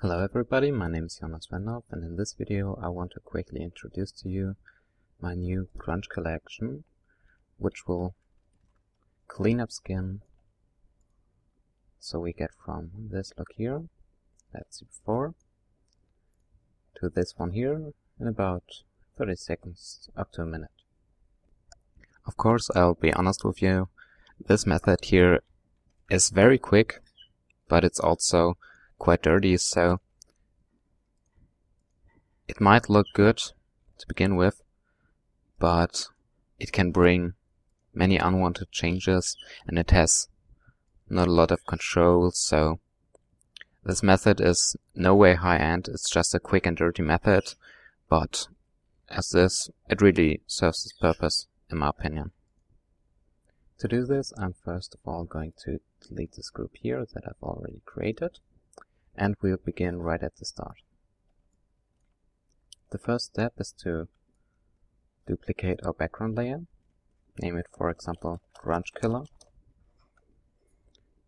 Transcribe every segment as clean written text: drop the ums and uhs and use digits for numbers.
Hello everybody, my name is Jonas Wendorf, and in this video I want to quickly introduce to you my new Grunge collection, which will clean up skin. So we get from this look here, that's before, to this one here in about 30 seconds up to a minute. Of course, I'll be honest with you, this method here is very quick, but it's also quite dirty, so it might look good to begin with, but it can bring many unwanted changes, and it has not a lot of control, so this method is no way high-end, it's just a quick and dirty method, but as this, it really serves its purpose, in my opinion. To do this, I'm first of all going to delete this group here that I've already created. And we'll begin right at the start. The first step is to duplicate our background layer, name it for example Grunge Killer,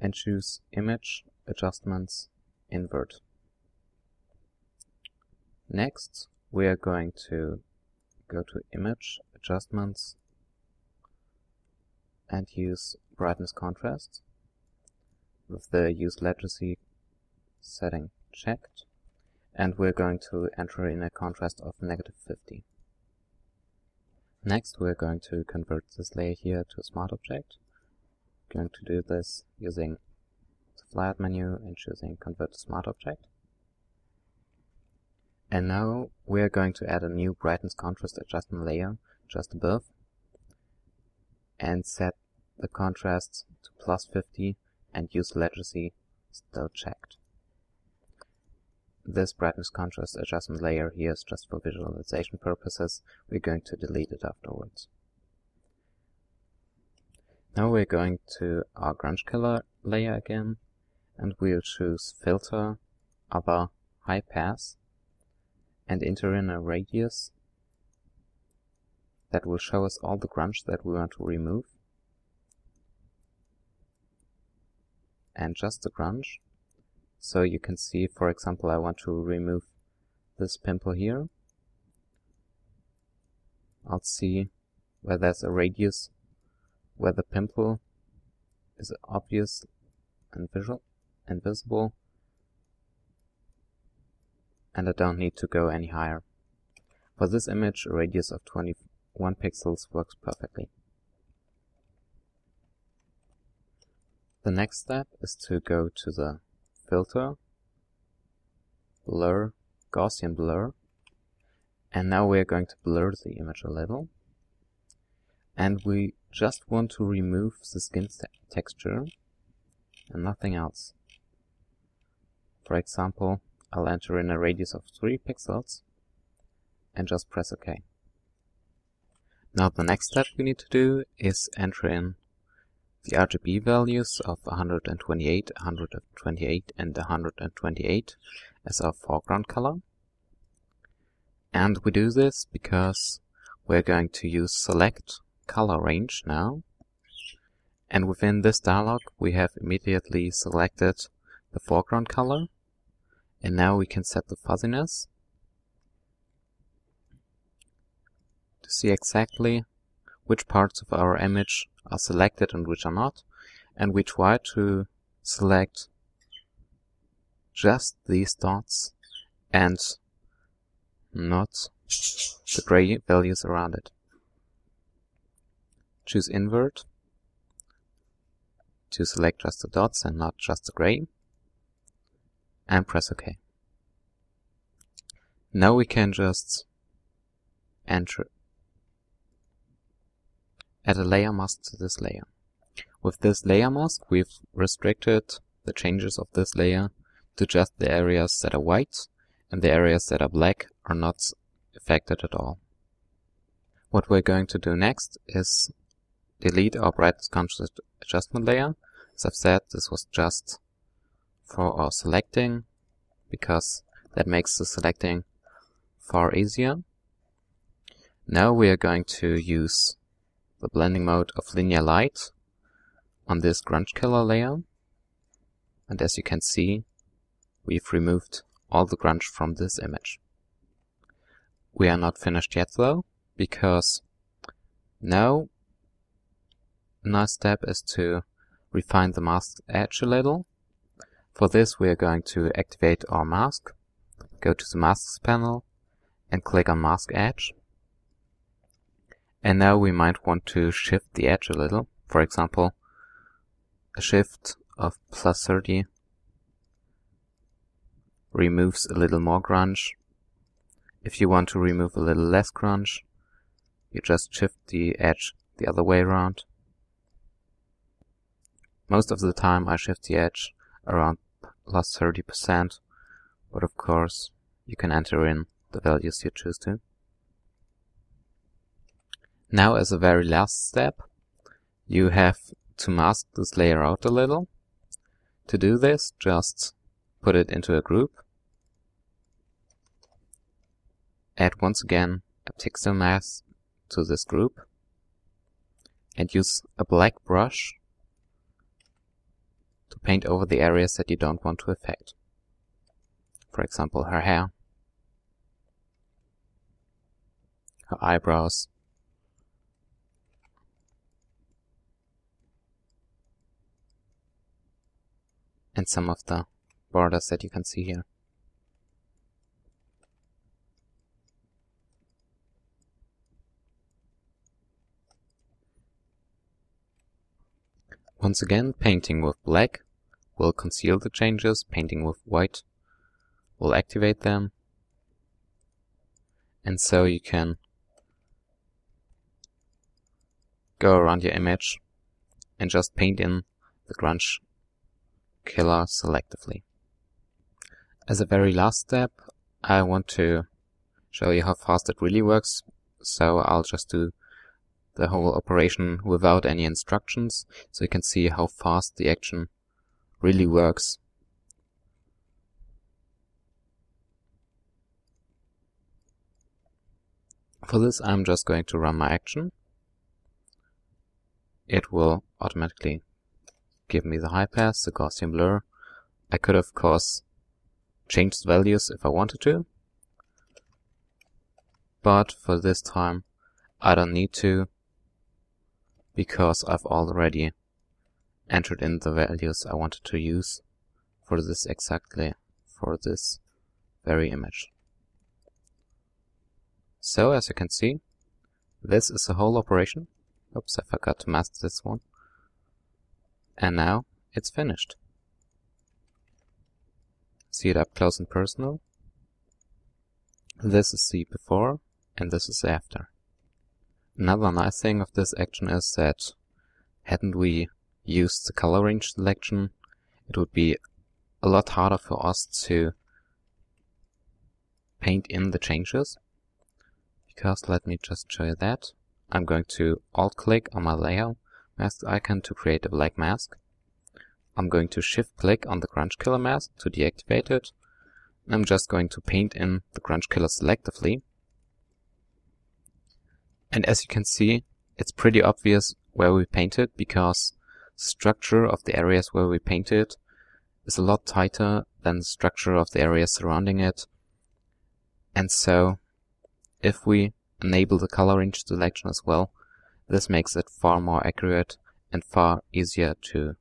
and choose Image, Adjustments, Invert. Next we are going to go to Image, Adjustments, and use Brightness Contrast with the Use Legacy setting checked, and we're going to enter in a contrast of -50. Next we're going to convert this layer here to a smart object. We're going to do this using the flyout menu and choosing Convert to Smart Object. And now we're going to add a new brightness contrast adjustment layer just above and set the contrast to +50 and use legacy still checked. This brightness contrast adjustment layer here is just for visualization purposes. We're going to delete it afterwards. Now we're going to our Grunge Killer layer again, and we'll choose Filter, Upper, High Pass, and enter in a radius that will show us all the grunge that we want to remove, and just the grunge. So you can see, for example, I want to remove this pimple here. I'll see where there's a radius where the pimple is obvious and visual and visible, and I don't need to go any higher. For this image, a radius of 21 pixels works perfectly. The next step is to go to the Filter, Blur, Gaussian Blur, and now we're going to blur the image a little, and we just want to remove the skin texture and nothing else. For example, I'll enter in a radius of 3 pixels and just press OK. Now the next step we need to do is enter in the RGB values of 128, 128 and 128 as our foreground color. And we do this because we're going to use Select Color Range now. And within this dialog we have immediately selected the foreground color. And now we can set the fuzziness to see exactly which parts of our image are selected and which are not, and we try to select just these dots and not the gray values around it. Choose Invert to select just the dots and not just the gray, and press OK. Now we can just enter add a layer mask to this layer. With this layer mask we've restricted the changes of this layer to just the areas that are white, and the areas that are black are not affected at all. What we're going to do next is delete our brightness contrast adjustment layer. As I've said, this was just for our selecting, because that makes the selecting far easier. Now we are going to use the blending mode of linear light on this Grunge Killer layer, and as you can see we've removed all the grunge from this image. We are not finished yet though, because now a nice step is to refine the mask edge a little. For this we are going to activate our mask, go to the masks panel and click on mask edge. And now we might want to shift the edge a little, for example a shift of +30 removes a little more grunge. If you want to remove a little less grunge, you just shift the edge the other way around. Most of the time I shift the edge around +30%, but of course you can enter in the values you choose to. Now as a very last step, you have to mask this layer out a little. To do this, just put it into a group, add once again a pixel mask to this group, and use a black brush to paint over the areas that you don't want to affect. For example, her hair, her eyebrows, and some of the borders that you can see here. Once again, painting with black will conceal the changes, painting with white will activate them, and so you can go around your image and just paint in the Grunge Killer selectively. As a very last step, I want to show you how fast it really works, so I'll just do the whole operation without any instructions, so you can see how fast the action really works. For this, I'm just going to run my action. It will automatically give me the high pass, the Gaussian blur. I could, of course, change the values if I wanted to, but for this time I don't need to, because I've already entered in the values I wanted to use for this exactly, for this very image. So as you can see, this is the whole operation. Oops, I forgot to mask this one. And now it's finished. See it up close and personal. This is the before and this is after. Another nice thing of this action is that hadn't we used the color range selection, it would be a lot harder for us to paint in the changes. Because let me just show you that. I'm going to alt-click on my layer mask icon to create a black mask. I'm going to shift-click on the Grunge Killer mask to deactivate it. And I'm just going to paint in the Grunge Killer selectively. And as you can see, it's pretty obvious where we painted, because the structure of the areas where we painted is a lot tighter than the structure of the areas surrounding it. And so, if we enable the color range selection as well, this makes it far more accurate and far easier to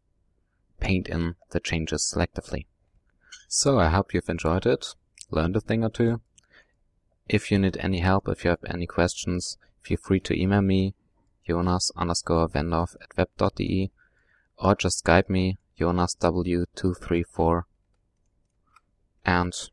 paint in the changes selectively. So I hope you've enjoyed it, learned a thing or two. If you need any help, if you have any questions, feel free to email me, jonas_wendorf@web.de, or just Skype me, jonasw234, and